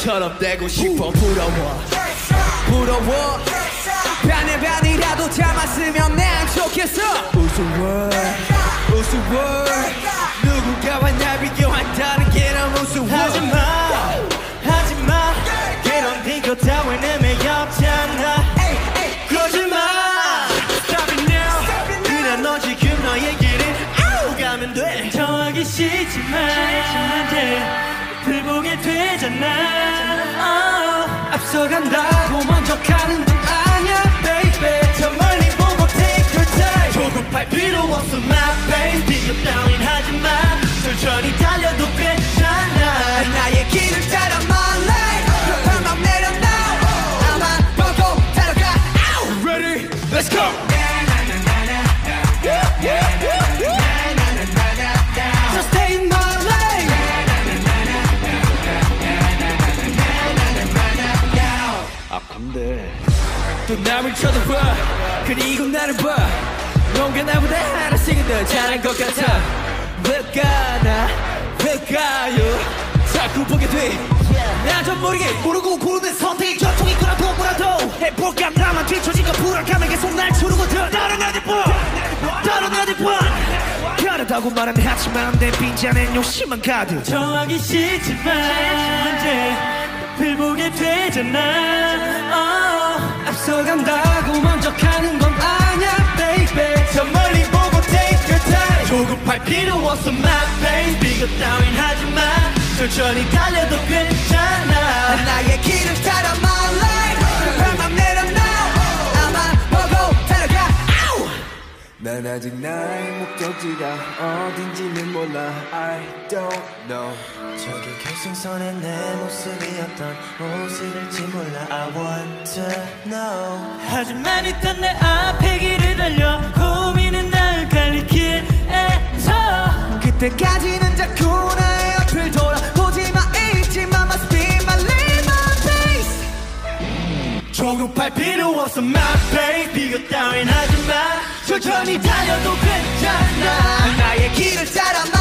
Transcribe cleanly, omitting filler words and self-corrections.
바람처럼 되고 싶어. 부러워 부러워 반의 반이라도 담았으면 난 좋겠어. 우스워 우스워 누군가와 날 비교한다는 게 난 우스워. 하지마 하지마 이런 네가 다윈 의미 없잖아. 그러지마 Stop it now. 그냥 너 지금 너의 길을 가면 돼. 정하기 싫지만 불보게 되잖아. Oh, 앞서간다고 먼저 가는 건 아니야 baby. 저 멀리 보고 take your time. 조급할 필요 없어 my baby. 비교 따윈 하지마. 천천히 달려도 괜찮아. 나의 길을 따라 my life. 그 맘 내려놔. 나만 보고 달려가. Oh, ready? Let's go. Yeah, yeah, yeah. 또 남을 쳐다봐 그리고 나를 봐. 뭔가 나보다 하나씩은 더 잘한 것 같아. 왜일까요 자꾸 보게 돼. 나도 모르게 모르고 고르는 선택의 결정이 거라도 뭐라도 해볼까. 나만 뒤처지고 불안감에 계속 날 추르거든. 다른 어디 봐 다른 어디 봐 다르다고 말은 하지만 내 빈잔엔 욕심만 가득. 정하기 싫지만 이제 불보게 되잖아. 앞서간다고 먼저 가는 건 아냐 baby. 저 멀리 보고 take your time. 조급할 필요 없어 my baby. 비교 따윈 하지마. 천천히 달려도 괜찮아. 나의 길을 따라 my life. 그 맘 내려놔. 나만 보고 달려가. 난 아직 나의 목적지가 어딘지는 몰라. I don't know. 저기 결승선에 내 모습이 어떤 모습일지 몰라. I want to know. 하지만 일단 내 앞에 길을 달려. 고민은 날 갈릴 길에서 그때까지는 자꾸 나의 앞을 돌아보지마. 잊지마 must be my living face. 조급할 필요 없어 my baby. 비교 따윈 하지마. 천천히 달려도 괜찮아. 나의 길을 따라